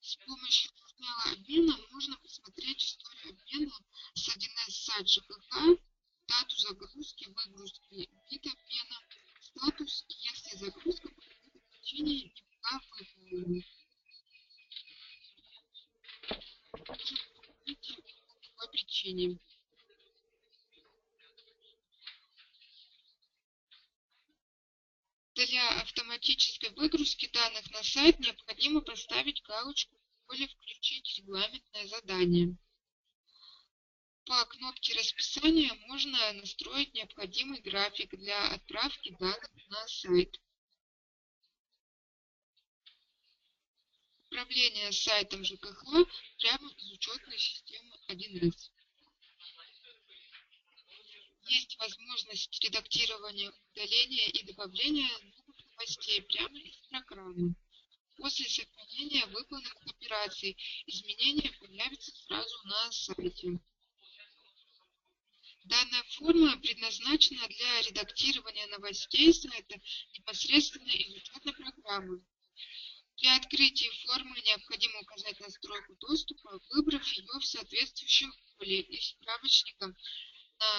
С помощью журнала обмена можно посмотреть историю обмена с один эс ЖКХ, дату загрузки, выгрузки, вид обмена, статус, если загрузка по какой-то причине не была выполнена. Можно посмотреть по какой причине. Для автоматической выгрузки данных на сайт необходимо поставить галочку или включить регламентное задание. По кнопке расписания можно настроить необходимый график для отправки данных на сайт. Управление сайтом ЖКХ прямо из учетной системы один эс. Есть возможность редактирования, удаления и добавления новых новостей прямо из программы. После сохранения выполненных операций изменения появятся сразу на сайте. Данная форма предназначена для редактирования новостей сайта непосредственно из учетной программы. При открытии формы необходимо указать настройку доступа, выбрав ее в соответствующем поле из справочника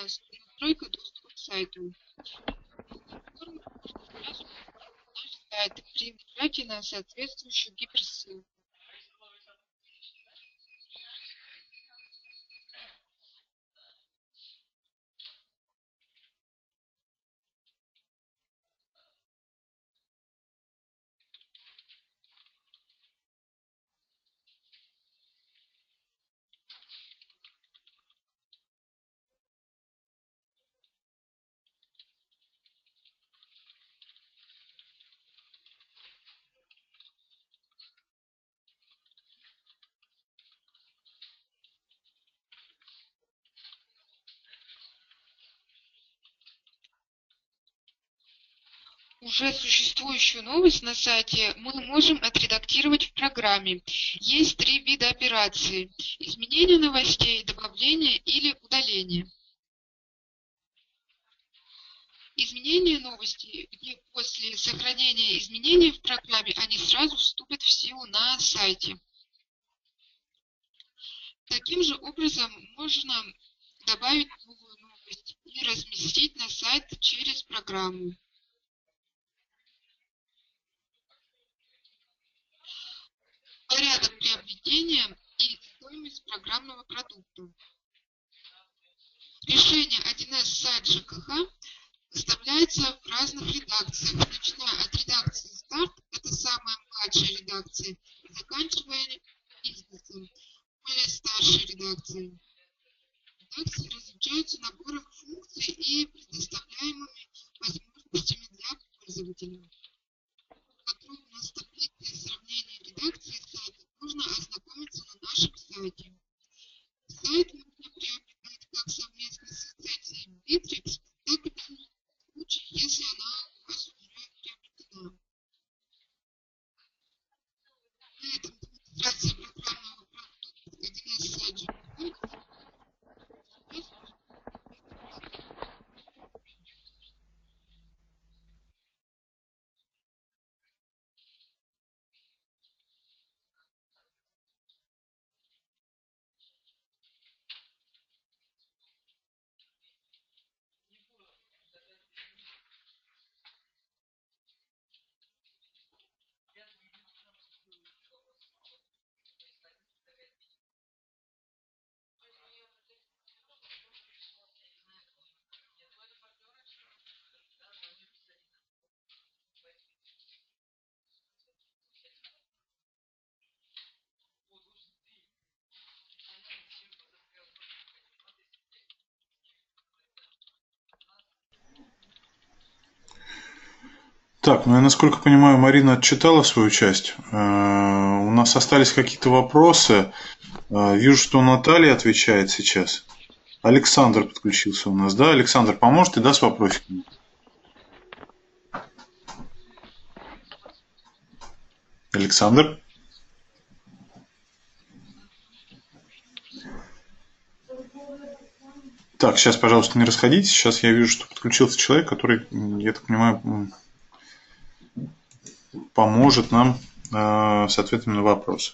«Настройка доступа к сайту». Сайт при нажатии на соответствующую гиперссылку. Уже существующую новость на сайте мы можем отредактировать в программе. Есть три вида операций: изменение новостей, добавление или удаление. Изменение новостей, где после сохранения изменений в программе они сразу вступят в силу на сайте. Таким же образом можно добавить новую новость и разместить на сайт через программу. Порядок приобретения и стоимость программного продукта. Решение один эс сайт ЖКХ выставляется в разных редакциях, начиная от редакции «Старт», это самая младшая редакция, заканчивая «Бизнесом», более старшей редакции. Редакции различаются набором функций и предоставляемыми возможностями для пользователя. Которую у нас таблицы сравнения редакции сайта можно ознакомиться на нашем сайте. Сайт можно приобретать как совместно с лицензией Bitrix, так и в том случае, если она у вас уже приобретена. На этом демонстрация программного продукта один эс-сайт. Так, ну я, насколько понимаю, Марина отчитала свою часть. У нас остались какие-то вопросы. Вижу, что Наталья отвечает сейчас. Александр подключился у нас, да? Александр, поможет и да, с вопросиками? Александр? Так, сейчас, пожалуйста, не расходитесь. Сейчас я вижу, что подключился человек, который, я так понимаю, поможет нам э, с ответами на вопросы.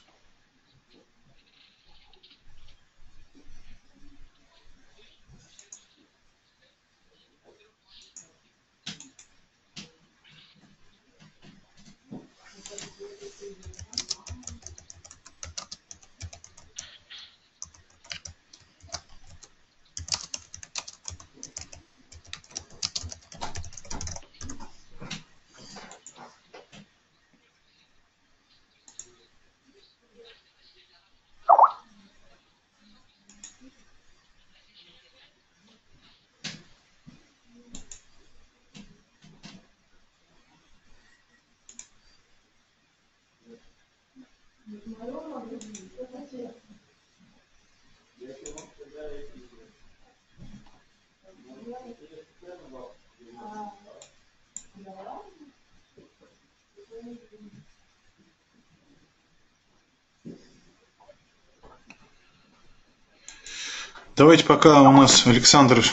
Давайте, пока у нас Александр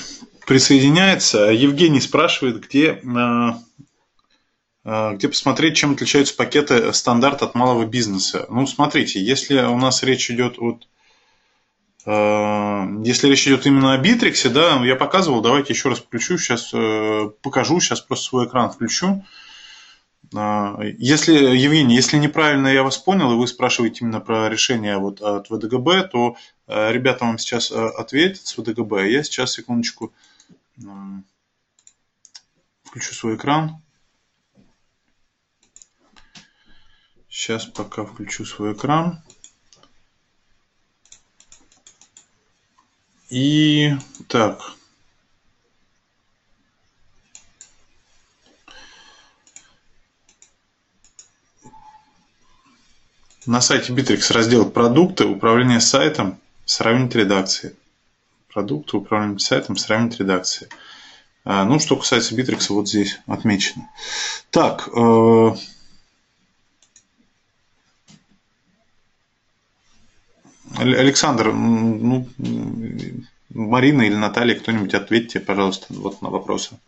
присоединяется, Евгений спрашивает, где, где посмотреть, чем отличаются пакеты стандарт от малого бизнеса. Ну, смотрите, если у нас речь идет от, если речь идет именно о Битриксе, да, я показывал, давайте еще раз включу, сейчас покажу, сейчас просто свой экран включу. Если, Евгений, если неправильно я вас понял, и вы спрашиваете именно про решение вот от ВДГБ, то ребята вам сейчас ответят с ВДГБ. Я сейчас, секундочку, включу свой экран. Сейчас пока включу свой экран. И так. На сайте Bitrix раздел «Продукты. Управление сайтом. Сравнить редакции». Продукты, управление сайтом, сравнить редакции. Ну, что касается Bitrix, вот здесь отмечено. Так. Э Александр, ну, Марина или Наталья, кто-нибудь ответьте, пожалуйста, вот на вопросы.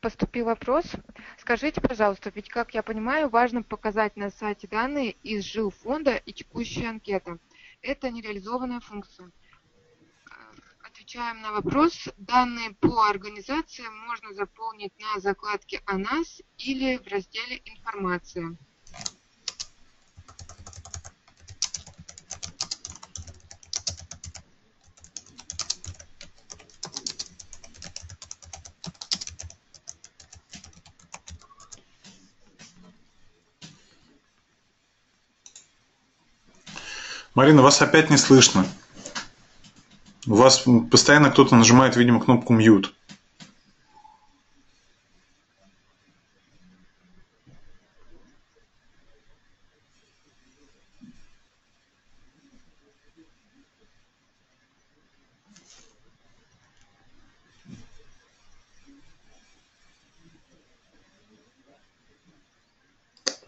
поступил вопрос. Скажите, пожалуйста, ведь, как я понимаю, важно показать на сайте данные из жилфонда и текущая анкета. Это нереализованная функция. Отвечаем на вопрос. Данные по организации можно заполнить на закладке «О нас» или в разделе «Информация». Марина, вас опять не слышно. У вас постоянно кто-то нажимает, видимо, кнопку «Мьют».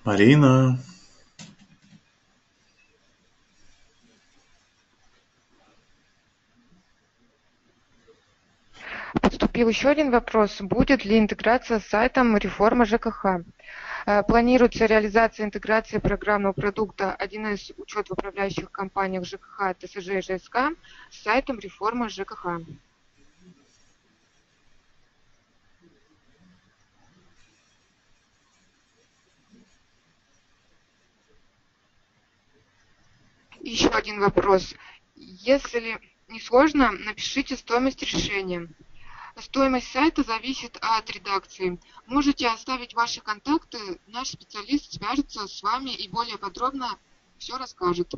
Марина... Поступил еще один вопрос. Будет ли интеграция с сайтом «Реформа ЖКХ»? Планируется реализация интеграции программного продукта один эс учет в управляющих компаниях ЖКХ, ТСЖ и ЖСК с сайтом «Реформа ЖКХ». Еще один вопрос. Если не сложно, напишите стоимость решения. Стоимость сайта зависит от редакции. Можете оставить ваши контакты, наш специалист свяжется с вами и более подробно все расскажет.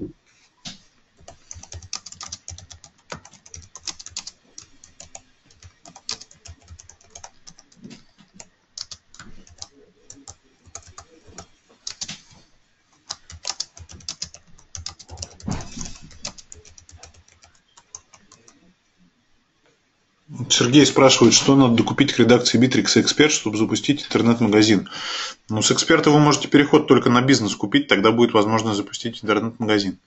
Сергей спрашивает, что надо докупить к редакции Bitrix Expert, чтобы запустить интернет-магазин. Ну, с эксперта вы можете переход только на бизнес купить, тогда будет возможность запустить интернет-магазин.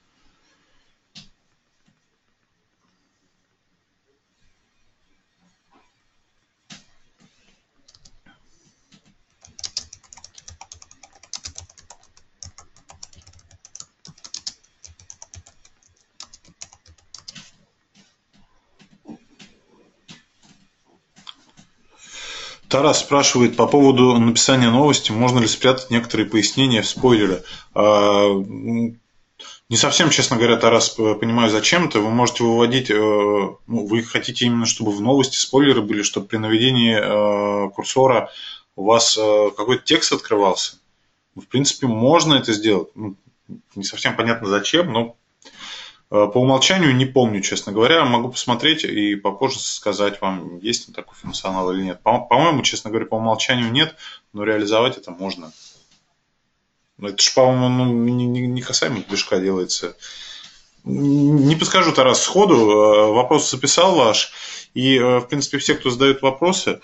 Тарас спрашивает по поводу написания новости, можно ли спрятать некоторые пояснения в спойлере. Не совсем, честно говоря, Тарас, понимаю, зачем это. Вы можете выводить, ну, вы хотите именно, чтобы в новости спойлеры были, чтобы при наведении курсора у вас какой-то текст открывался. В принципе, можно это сделать. Не совсем понятно, зачем, но по умолчанию не помню, честно говоря. Могу посмотреть и попозже сказать вам, есть там такой функционал или нет. По-моему, честно говоря, по умолчанию нет, но реализовать это можно. Это же, по-моему, ну, не касаемо движка делается. Не подскажу, Тарас, сходу. Вопрос записал ваш. И, в принципе, все, кто задает вопросы,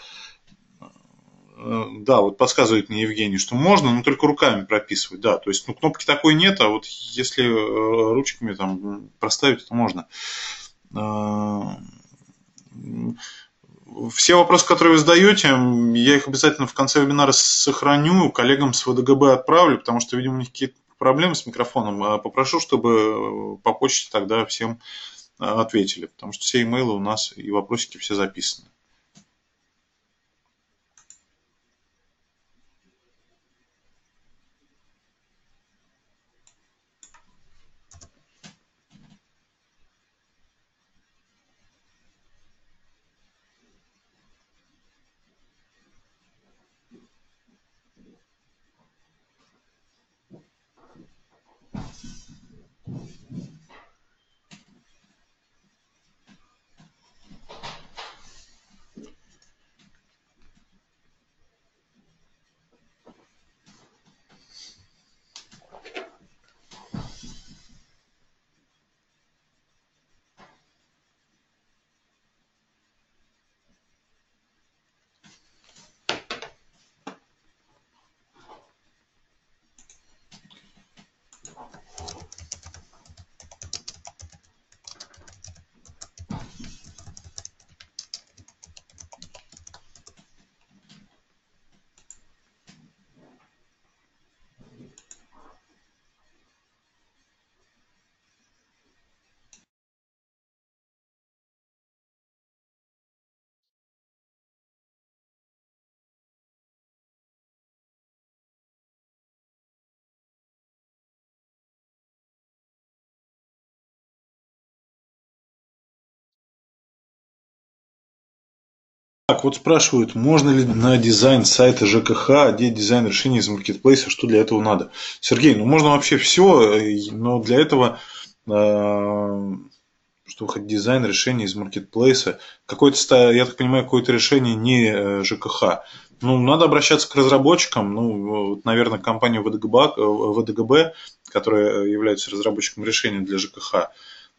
да, вот подсказывает мне Евгений, что можно, но только руками прописывать, да, то есть, ну, кнопки такой нет, а вот если ручками там проставить, то можно. Все вопросы, которые вы задаете, я их обязательно в конце вебинара сохраню, коллегам с ВДГБ отправлю, потому что, видимо, у них какие-то проблемы с микрофоном, попрошу, чтобы по почте тогда всем ответили, потому что все имейлы у нас и вопросики все записаны. Так, вот спрашивают, можно ли на дизайн сайта ЖКХ одеть дизайн решения из Marketplace, что для этого надо? Сергей, ну можно вообще все, но для этого, что хоть дизайн решения из Marketplace, какое-то, я так понимаю, какое-то решение не ЖКХ. Ну, надо обращаться к разработчикам, ну, наверное, к компании ВДГБ, которая является разработчиком решения для ЖКХ.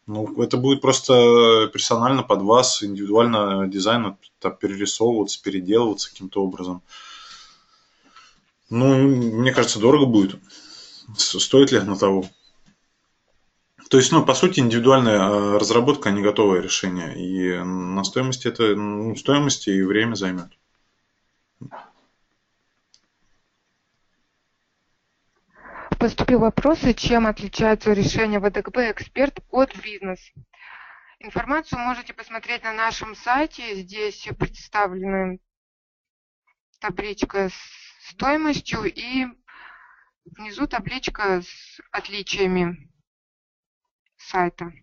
Ну, это будет просто персонально под вас, индивидуально дизайн там, перерисовываться, переделываться каким-то образом. Ну, мне кажется, дорого будет. Стоит ли оно того? То есть, ну, по сути, индивидуальная разработка, а не готовое решение. И на стоимость это, ну, стоимость и время займет. Поступил вопрос, чем отличается решение ВДГБ «Эксперт» от «Бизнес». Информацию можете посмотреть на нашем сайте. Здесь представлена табличка с стоимостью и внизу табличка с отличиями сайта.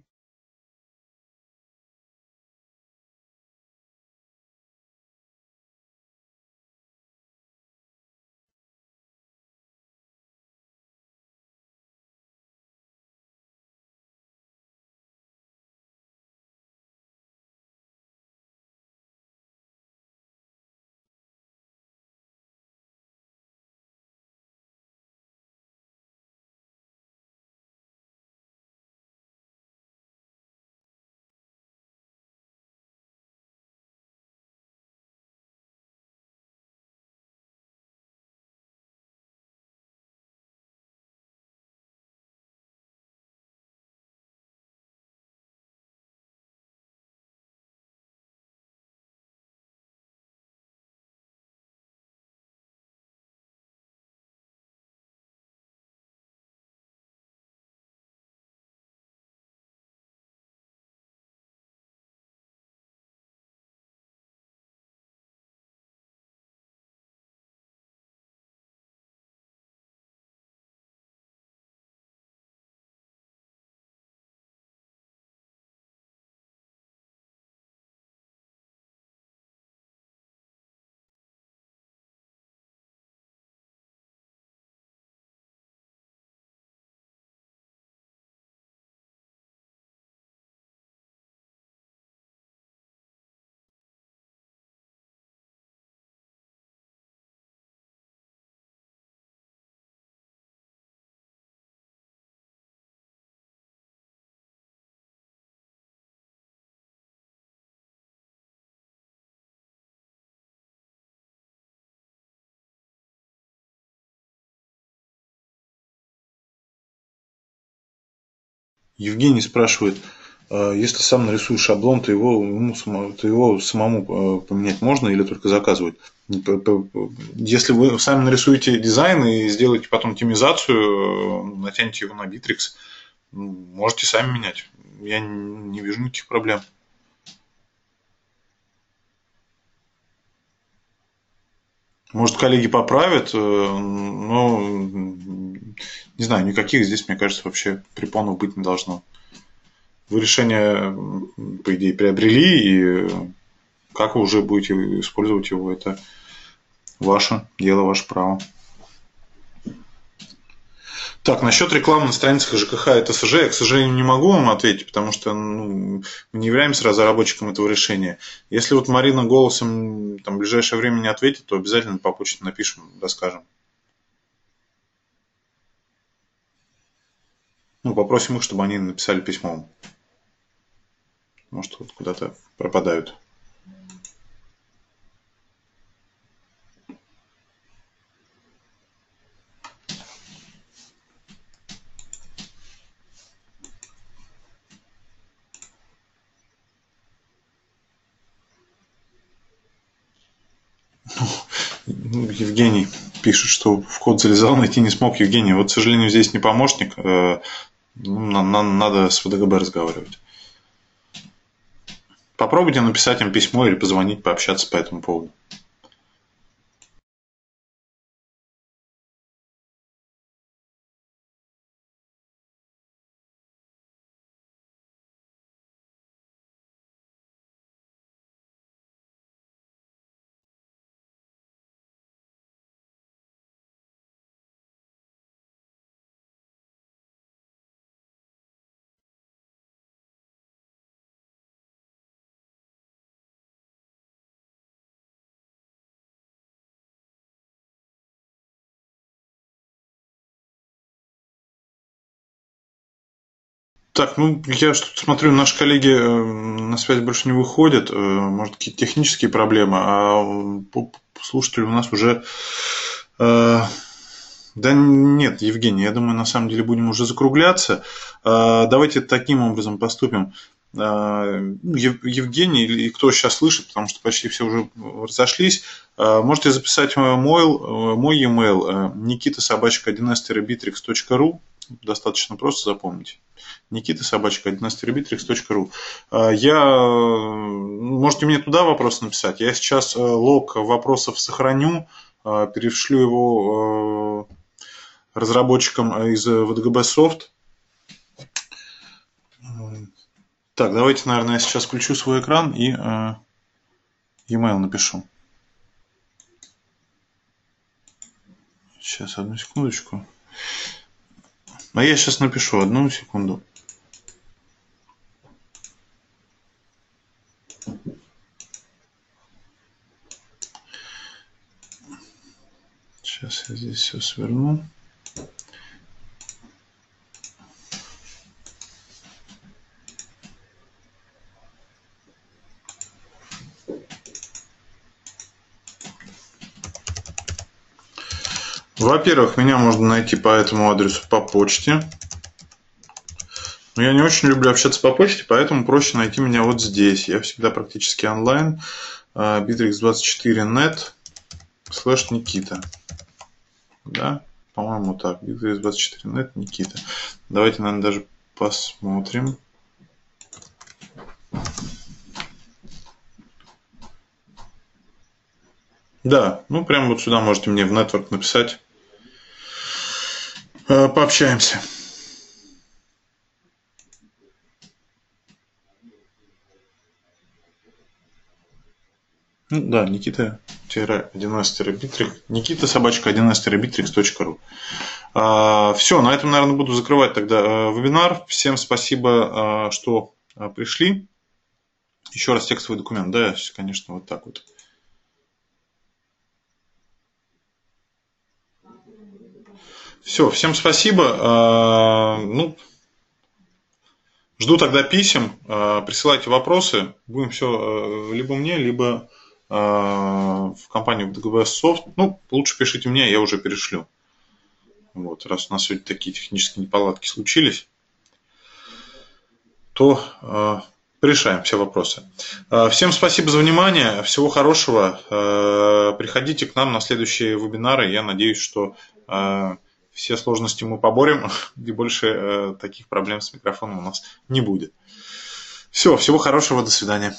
Евгений спрашивает, если сам нарисую шаблон, то его, ну, то его самому поменять можно или только заказывать? Если вы сами нарисуете дизайн и сделаете потом темизацию, натянете его на Bitrix, можете сами менять. Я не вижу никаких проблем. Может, коллеги поправят, но не знаю, никаких здесь, мне кажется, вообще препонов быть не должно. Вы решение, по идее, приобрели, и как вы уже будете использовать его, это ваше дело, ваше право. Так, насчет рекламы на страницах ЖКХ и ТСЖ, я, к сожалению, не могу вам ответить, потому что, ну, мы не являемся разработчиком этого решения. Если вот Марина голосом там, в ближайшее время не ответит, то обязательно по почте напишем, расскажем. Ну, попросим их, чтобы они написали письмом. Может, вот куда-то пропадают. Евгений пишет, что в код залезал, найти не смог. Евгений, вот, к сожалению, здесь не помощник. Надо с ВДГБ разговаривать. Попробуйте написать им письмо или позвонить, пообщаться по этому поводу. Так, ну, я что-то смотрю, наши коллеги на связь больше не выходят. Может, какие-то технические проблемы. А слушатели у нас уже... Да нет, Евгений, я думаю, на самом деле будем уже закругляться. Давайте таким образом поступим. Евгений и кто сейчас слышит, потому что почти все уже разошлись, можете записать мой email, мой email никита собачка один эс битрикс точка ру. Достаточно просто запомнить. никита собачка один эс битрикс точка ру. Я... Можете мне туда вопрос написать. Я сейчас лог вопросов сохраню, перешлю его разработчикам из ВДГБ софт. Так, давайте, наверное, я сейчас включу свой экран и э, e-mail напишу. Сейчас, одну секундочку. А я сейчас напишу, одну секунду. Сейчас я здесь все сверну. Во-первых, меня можно найти по этому адресу по почте. Но я не очень люблю общаться по почте, поэтому проще найти меня вот здесь. Я всегда практически онлайн. битрикс двадцать четыре точка нет слэш никита. Да, по-моему, так. битрикс двадцать четыре точка нет Никита. Давайте, наверное, даже посмотрим. Да, ну прямо вот сюда можете мне в нетворк написать. Пообщаемся. Ну, да, Никита одиннадцать битрикс. Никита собачка одиннадцать битрикс точка ру. А, все, на этом, наверное, буду закрывать тогда вебинар. Всем спасибо, что пришли. Еще раз текстовый документ. Да, конечно, вот так вот. Все, всем спасибо. Ну, жду тогда писем. Присылайте вопросы. Будем все либо мне, либо в компанию ВДГБ Софт. Ну, лучше пишите мне, я уже перешлю. Вот, раз у нас сегодня такие технические неполадки случились, то решаем все вопросы. Всем спасибо за внимание. Всего хорошего. Приходите к нам на следующие вебинары. Я надеюсь, что все сложности мы поборем, и больше э, таких проблем с микрофоном у нас не будет. Все, всего хорошего, до свидания.